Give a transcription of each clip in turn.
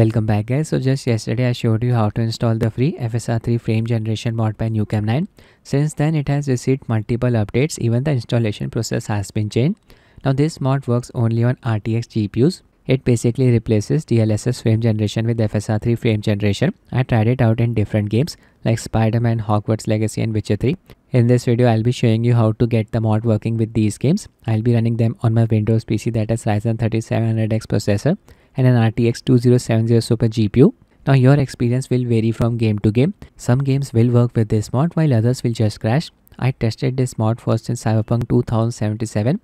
Welcome back guys. So just yesterday I showed you how to install the free FSR 3 frame generation mod by Nukem9. Since then it has received multiple updates, even the installation process has been changed. Now this mod works only on RTX GPUs. It basically replaces DLSS frame generation with FSR 3 frame generation. I tried it out in different games like Spider-Man, Hogwarts Legacy and Witcher 3. In this video I'll be showing you how to get the mod working with these games. I'll be running them on my Windows PC that has Ryzen 3700X processor and an RTX 2070 Super GPU. Now your experience will vary from game to game. Some games will work with this mod while others will just crash. I tested this mod first in Cyberpunk 2077.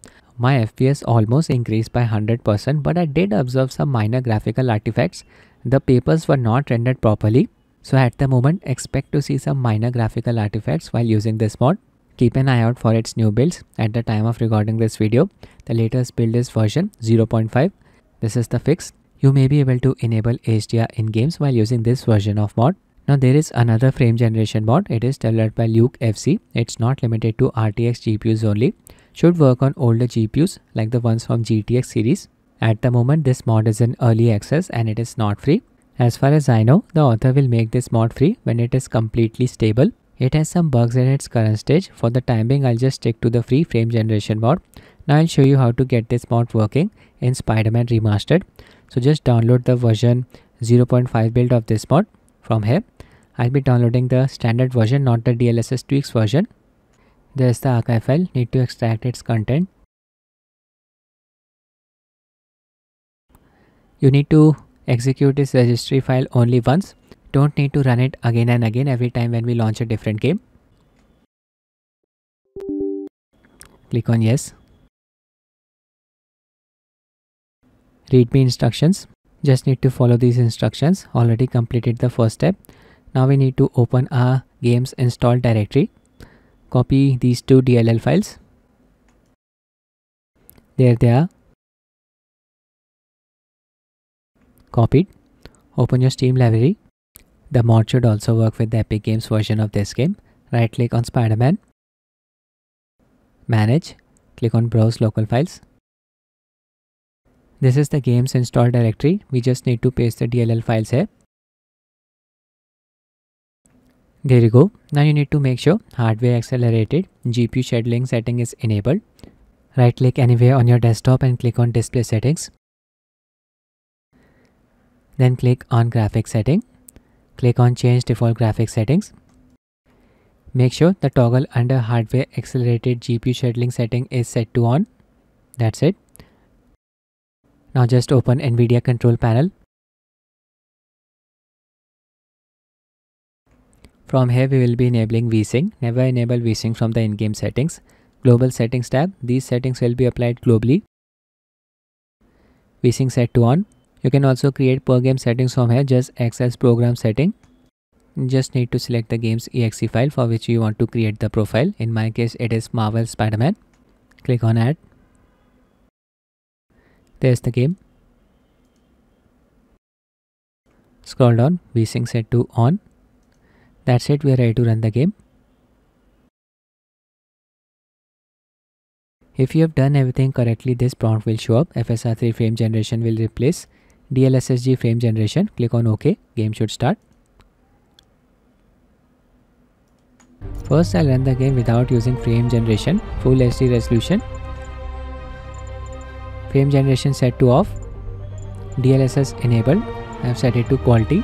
My FPS almost increased by 100%, but I did observe some minor graphical artifacts. The papers were not rendered properly. So at the moment expect to see some minor graphical artifacts while using this mod. Keep an eye out for its new builds. At the time of recording this video, the latest build is version 0.5. This is the fix. You may be able to enable HDR in games while using this version of mod. Now there is another frame generation mod. It is developed by Luke FC. It's not limited to RTX GPUs only. Should work on older GPUs like the ones from GTX series. At the moment this mod is in early access and it is not free. As far as I know, the author will make this mod free when it is completely stable. It has some bugs in its current stage. For the time being I'll just stick to the free frame generation mod. Now I'll show you how to get this mod working in Spider-Man Remastered. So just download the version 0.5 build of this mod from here. I'll be downloading the standard version, not the DLSSTweaks version. There's the archive file, need to extract its content. You need to execute this registry file only once. Don't need to run it again and again every time when we launch a different game. Click on yes. Readme instructions. Just need to follow these instructions. Already completed the first step. Now we need to open our game's install directory. Copy these two DLL files. There they are. Copied. Open your Steam library. The mod should also work with the Epic Games version of this game. Right click on Spider-Man. Manage. Click on Browse Local Files. This is the game's install directory. We just need to paste the DLL files here. There you go. Now you need to make sure hardware accelerated, GPU scheduling setting is enabled. Right click anywhere on your desktop and click on display settings. Then click on graphic setting. Click on change default graphic settings. Make sure the toggle under hardware accelerated GPU scheduling setting is set to on. That's it. Now just open NVIDIA control panel. From here we will be enabling vSync. Never enable vSync from the in-game settings. Global settings tab. These settings will be applied globally. vSync set to on. You can also create per game settings from here. Just access program setting. You just need to select the game's exe file for which you want to create the profile. In my case it is Marvel Spider-Man. Click on add. There's the game. Scroll down, vSync set to on. That's it, we are ready to run the game. If you have done everything correctly, this prompt will show up. FSR 3 frame generation will replace DLSSG frame generation. Click on OK, game should start. First I'll run the game without using frame generation, full HD resolution. Frame generation set to off. DLSS enabled. I have set it to quality.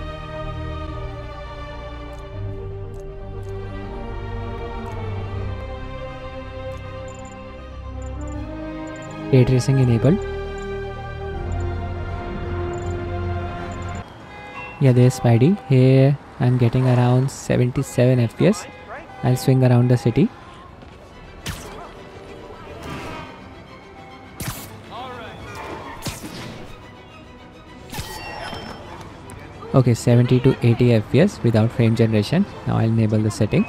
Ray tracing enabled. Yeah, there's Spidey. Here I am getting around 77 FPS. I'll swing around the city. Okay, 70 to 80 FPS without frame generation. Now I'll enable the setting.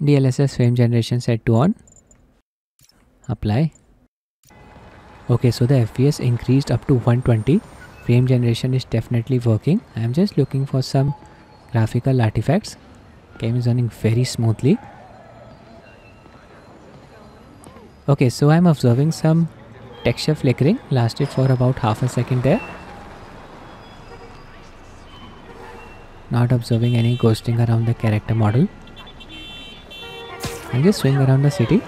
DLSS frame generation set to on. Apply. Okay, so the FPS increased up to 120. Frame generation is definitely working. I'm just looking for some graphical artifacts. Game is running very smoothly. Okay, so I'm observing some texture flickering. Lasted for about half a second there. not observing any ghosting around the character model. And just swing around the city.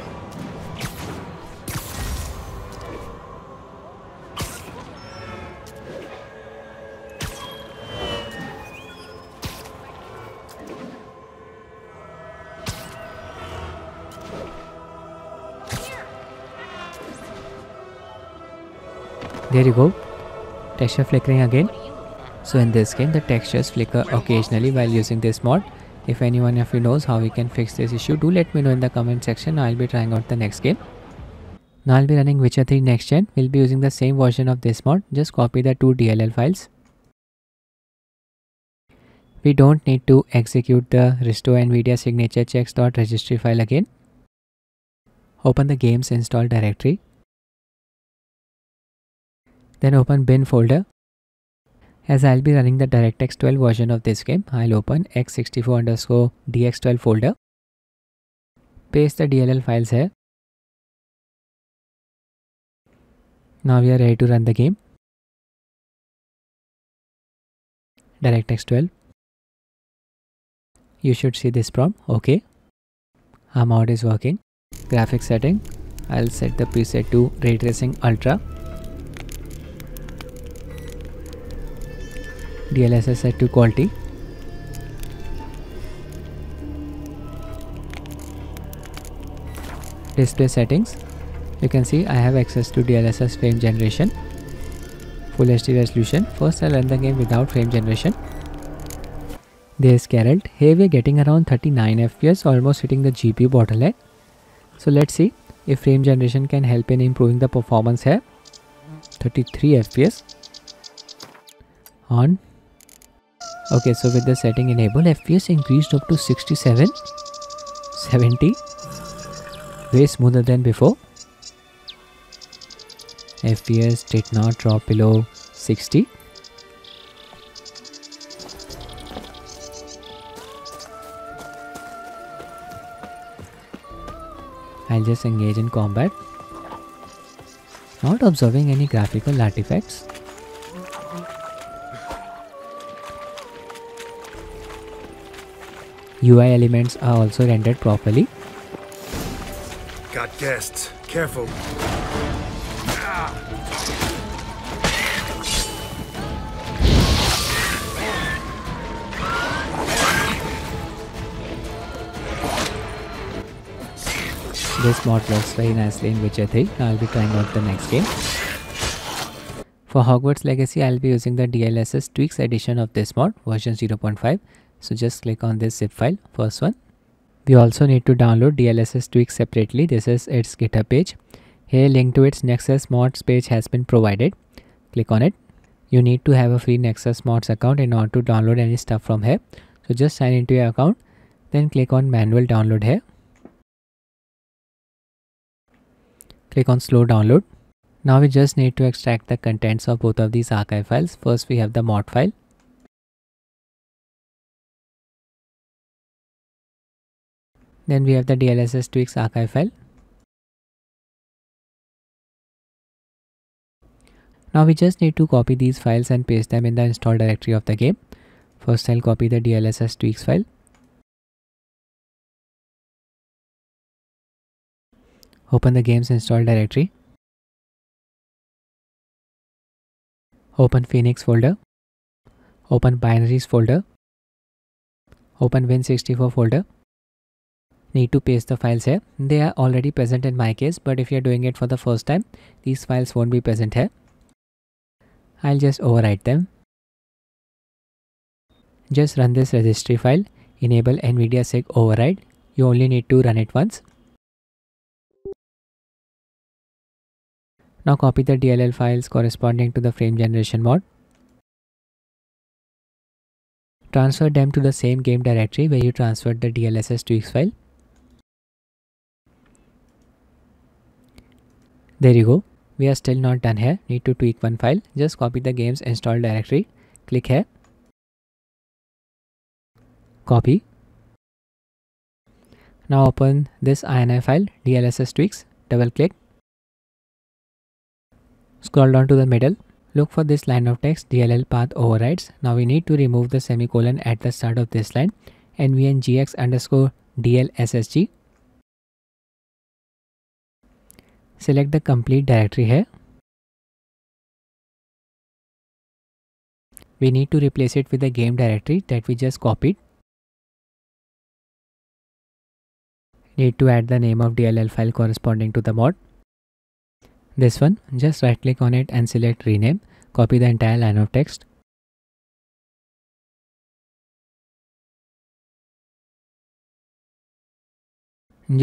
There you go, texture flickering again. So in this game the textures flicker occasionally while using this mod. If anyone of you knows how we can fix this issue, do let me know in the comment section. I'll be trying out the next game. Now I'll be running Witcher 3 next gen. We'll be using the same version of this mod. Just copy the two DLL files. We don't need to execute the restore NVIDIA signature checks.registry file again. Open the game's install directory. Then open bin folder. As I'll be running the DirectX 12 version of this game, I'll open x64_dx12 folder. Paste the DLL files here. Now we are ready to run the game. DirectX 12. You should see this prompt, okay. Our mod is working. Graphics setting. I'll set the preset to Ray Tracing Ultra. DLSS set to quality. Display settings. You can see I have access to DLSS frame generation. Full HD resolution. First I'll run the game without frame generation. There's Geralt. Here we're getting around 39 FPS, almost hitting the GPU bottleneck. So let's see if frame generation can help in improving the performance here. 33 FPS. On. Okay, so with the setting enabled, FPS increased up to 67, 70, way smoother than before. FPS did not drop below 60. I'll just engage in combat, not observing any graphical artifacts. UI elements are also rendered properly. Got guests. Careful. This mod works very nicely in Witcher 3. I'll be trying out the next game. For Hogwarts Legacy, I'll be using the DLSSTweaks edition of this mod, version 0.5. So just click on this zip file, first one. We also need to download DLSSTweaks separately. This is its GitHub page. Here link to its Nexus Mods page has been provided. Click on it. You need to have a free Nexus Mods account in order to download any stuff from here. So just sign into your account. Then click on manual download here. Click on slow download. Now we just need to extract the contents of both of these archive files. First we have the mod file. Then we have the DLSSTweaks archive file. Now we just need to copy these files and paste them in the install directory of the game. First I'll copy the DLSSTweaks file. Open the game's install directory. Open Phoenix folder. Open binaries folder. Open Win64 folder. Need to paste the files here. They are already present in my case, but if you are doing it for the first time, these files won't be present here. I'll just overwrite them. Just run this registry file. Enable NVIDIA SIG override. You only need to run it once. Now copy the DLL files corresponding to the frame generation mod. Transfer them to the same game directory where you transferred the DLSSTweaks file. There you go. We are still not done here. Need to tweak one file. Just copy the game's install directory. Click here. Copy. Now open this ini file, DLSSTweaks. Double click. Scroll down to the middle. Look for this line of text, DLL path overrides. Now we need to remove the semicolon at the start of this line, nvngx_DLSSG. Select the complete directory here. We need to replace it with the game directory that we just copied. Need to add the name of DLL file corresponding to the mod. This one, just right click on it and select rename. Copy the entire line of text.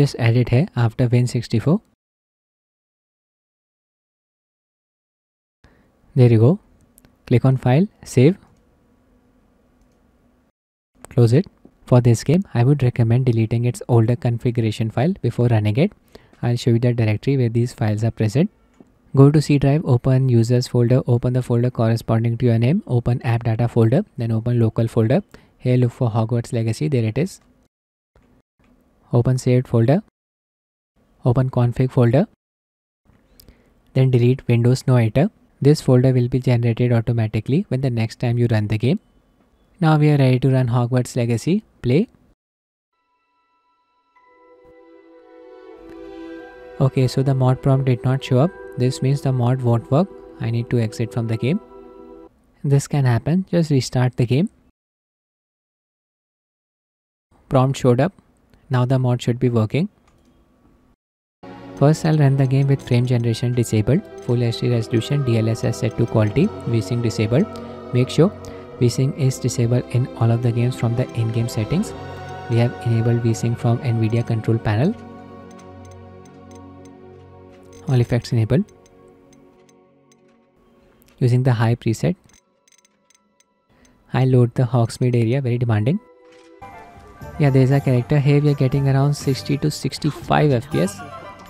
Just add it here after Win64. There you go. Click on File, Save. Close it. For this game, I would recommend deleting its older configuration file before running it. I'll show you the directory where these files are present. Go to C drive, open users folder, open the folder corresponding to your name, open app data folder, then open local folder. Here look for Hogwarts Legacy, there it is. Open saved folder, open config folder, then delete Windows No Editor. This folder will be generated automatically when the next time you run the game. Now we are ready to run Hogwarts Legacy, play. Okay, so the mod prompt did not show up. This means the mod won't work. I need to exit from the game. This can happen. Just restart the game. Prompt showed up. Now the mod should be working. First, I'll run the game with frame generation disabled, full HD resolution, DLSS set to quality, vSync disabled. Make sure vSync is disabled in all of the games from the in-game settings. We have enabled vSync from NVIDIA control panel. All effects enabled. Using the high preset, I load the Hogsmeade area, very demanding. Yeah, there's a character here. We are getting around 60 to 65 FPS.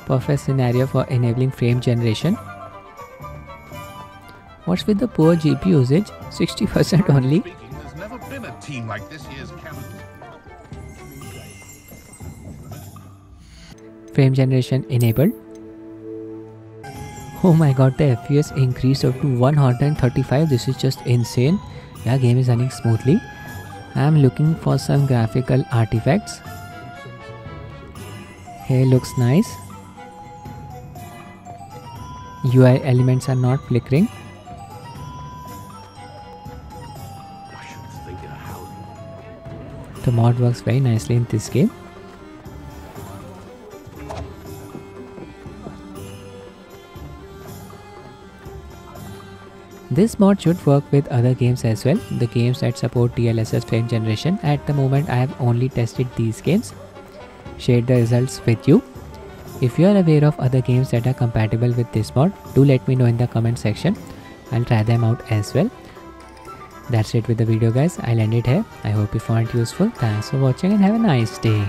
Perfect scenario for enabling frame generation. What's with the poor GPU usage? 60% only. Frame generation enabled. Oh my god, the FPS increased up to 135. This is just insane. Yeah, game is running smoothly. I am looking for some graphical artifacts. Hey, looks nice. UI elements are not flickering. The mod works very nicely in this game. This mod should work with other games as well, the games that support DLSS frame generation. At the moment I have only tested these games. Share the results with you. If you are aware of other games that are compatible with this mod, do let me know in the comment section. I'll try them out as well. That's it with the video guys, I'll end it here. I hope you found it useful. Thanks for watching and have a nice day.